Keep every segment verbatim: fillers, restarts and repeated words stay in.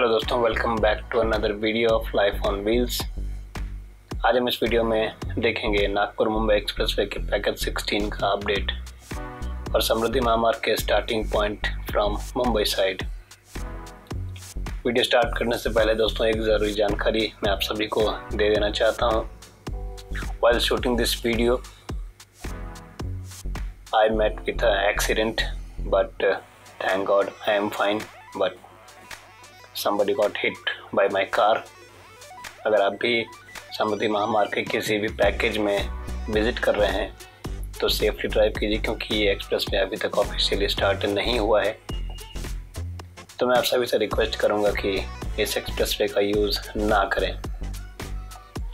Hello दोस्तों, welcome back to another video of life on wheels. आज हम इस वीडियो में देखेंगे नागपुर मुंबई एक्सप्रेसवे के पैकेज सोलह का अपडेट और समृद्धि महामार्ग के starting point from Mumbai side. Video start करने से पहले दोस्तों एक ज़रूरी जानकारी मैं आप सभी को दे देना चाहता हूँ। While shooting this video I met with a accident, but thank God I am fine, but Somebody got hit by my car। अगर आप भी समृद्धि महामार्ग के किसी भी पैकेज में विजिट कर रहे हैं तो सेफ्टी ड्राइव कीजिए, क्योंकि ये एक्सप्रेस में अभी तक ऑफिशियली स्टार्ट नहीं हुआ है। तो मैं आप सभी से रिक्वेस्ट करूँगा कि इस एक्सप्रेसवे का यूज़ ना करें,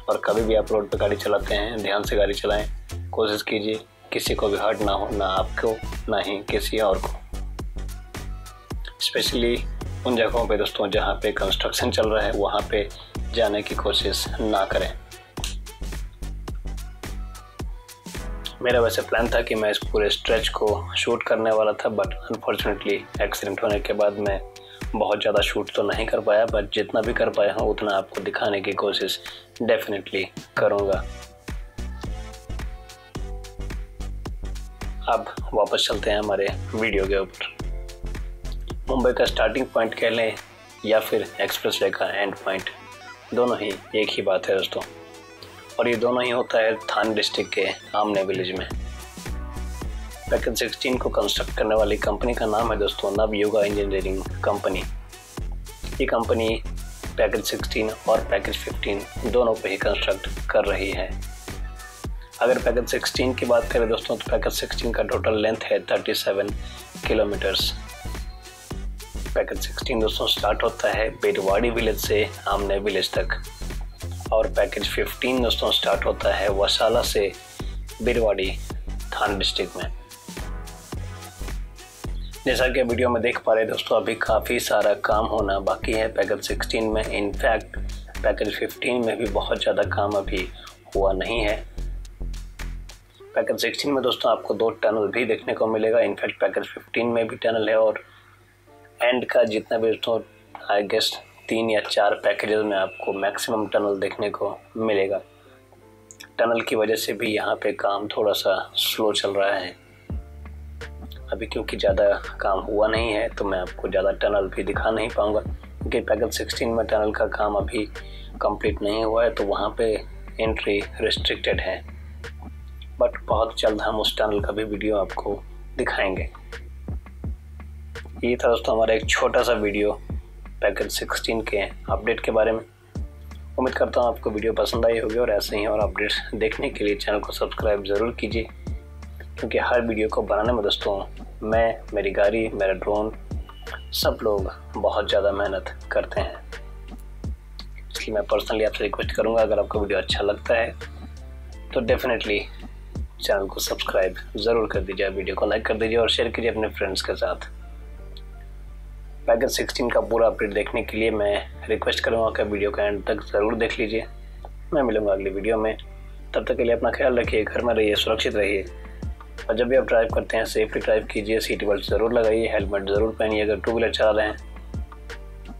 और कभी भी आप रोड पर गाड़ी चलाते हैं ध्यान से गाड़ी चलाएं। कोशिश कीजिए किसी को भी हर्ट ना हो, ना आपको ना ही किसी और को। स्पेशली उन जगहों पे दोस्तों जहाँ पे कंस्ट्रक्शन चल रहा है वहाँ पे जाने की कोशिश ना करें। मेरा वैसे प्लान था कि मैं इस पूरे स्ट्रेच को शूट करने वाला था, बट अनफॉर्चुनेटली एक्सीडेंट होने के बाद मैं बहुत ज़्यादा शूट तो नहीं कर पाया, बट जितना भी कर पाया हूँ उतना आपको दिखाने की कोशिश डेफिनेटली करूँगा। अब वापस चलते हैं हमारे वीडियो के ऊपर। मुंबई का स्टार्टिंग पॉइंट कह लें या फिर एक्सप्रेसवे का एंड पॉइंट, दोनों ही एक ही बात है दोस्तों, और ये दोनों ही होता है थान डिस्ट्रिक्ट के आमने विलेज में। पैकेज सोलह को कंस्ट्रक्ट करने वाली कंपनी का नाम है दोस्तों नवयुगा इंजीनियरिंग कंपनी। ये कंपनी पैकेज सोलह और पैकेज पंद्रह दोनों पे ही कंस्ट्रक्ट कर रही है। अगर पैकेज सोलह की बात करें दोस्तों तो पैकेज सोलह का टोटल लेंथ है सैंतीस किलोमीटर्स। पैकेज सोलह दोस्तों स्टार्ट होता है बेडवाड़ी विलेज से आमने विलेज तक, और पैकेज पंद्रह दोस्तों स्टार्ट होता है वसाला से बेडवाड़ी थान डिस्ट्रिक्ट में। जैसा कि वीडियो में देख पा रहे दोस्तों अभी काफ़ी सारा काम होना बाकी है पैकेज सोलह में। इनफैक्ट पैकेज पंद्रह में भी बहुत ज़्यादा काम अभी हुआ नहीं है। पैकेज सोलह में दोस्तों आपको दो टनल भी देखने को मिलेगा। इनफैक्ट पैकेज पंद्रह में भी टनल है, और एंड का जितना भी दोस्तों आई गेस तीन या चार पैकेजेस में आपको मैक्सिमम टनल देखने को मिलेगा। टनल की वजह से भी यहाँ पे काम थोड़ा सा स्लो चल रहा है अभी, क्योंकि ज़्यादा काम हुआ नहीं है तो मैं आपको ज़्यादा टनल भी दिखा नहीं पाऊँगा, क्योंकि पैकेज सोलह में टनल का काम अभी कंप्लीट नहीं हुआ है, तो वहाँ पे एंट्री रिस्ट्रिक्टेड है। बट बहुत जल्द हम उस टनल का भी वीडियो आपको दिखाएँगे। ये था दोस्तों हमारा एक छोटा सा वीडियो पैकेज सोलह के अपडेट के बारे में। उम्मीद करता हूँ आपको वीडियो पसंद आई होगी, और ऐसे ही और अपडेट्स देखने के लिए चैनल को सब्सक्राइब ज़रूर कीजिए, क्योंकि हर वीडियो को बनाने में दोस्तों मैं, मेरी गाड़ी, मेरा ड्रोन, सब लोग बहुत ज़्यादा मेहनत करते हैं। इसलिए मैं पर्सनली आपसे रिक्वेस्ट करूँगा अगर आपको वीडियो अच्छा लगता है तो डेफिनेटली चैनल को सब्सक्राइब ज़रूर कर दीजिए, वीडियो को लाइक कर दीजिए और शेयर कीजिए अपने फ्रेंड्स के साथ। पैकेज सोलह का पूरा अपडेट देखने के लिए मैं रिक्वेस्ट करूँगा कि वीडियो का एंड तक ज़रूर देख लीजिए। मैं मिलूँगा अगली वीडियो में, तब तक के लिए अपना ख्याल रखिए, घर में रहिए, सुरक्षित रहिए, और जब भी आप ड्राइव करते हैं सेफली ड्राइव कीजिए, सीट बेल्ट ज़रूर लगाइए, हेलमेट ज़रूर पहनिए अगर टू व्हीलर चला रहे हैं।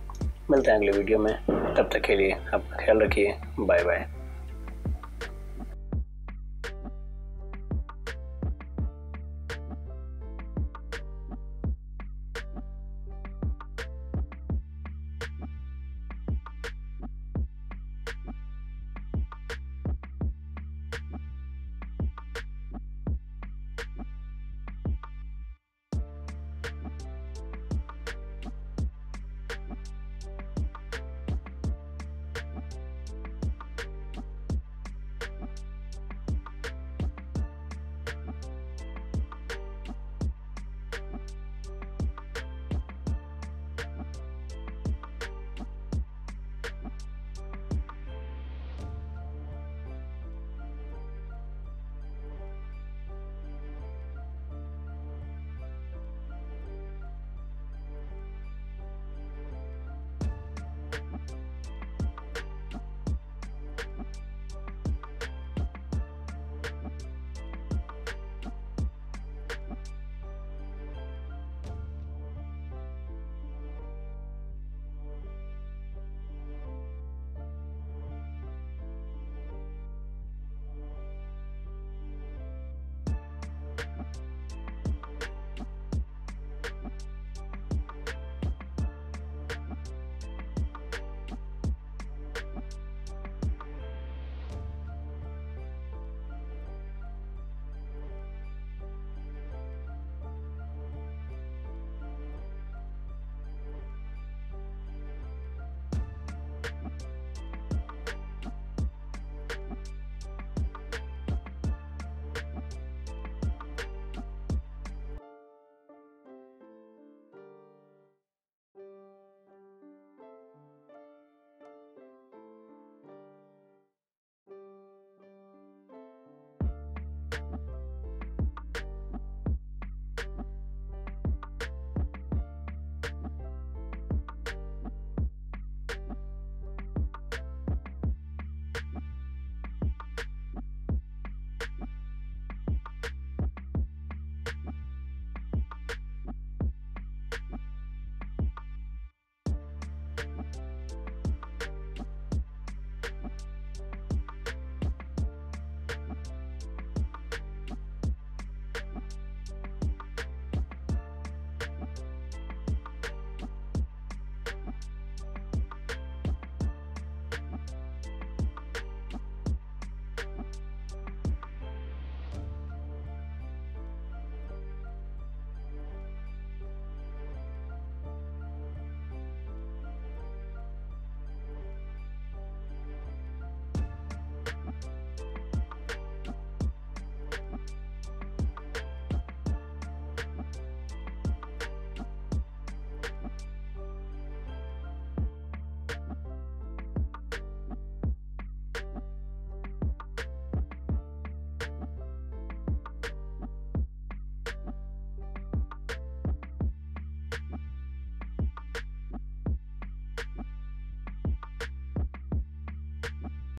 मिलते हैं अगले वीडियो में, तब तक के लिए अपना ख्याल रखिए, बाय बाय।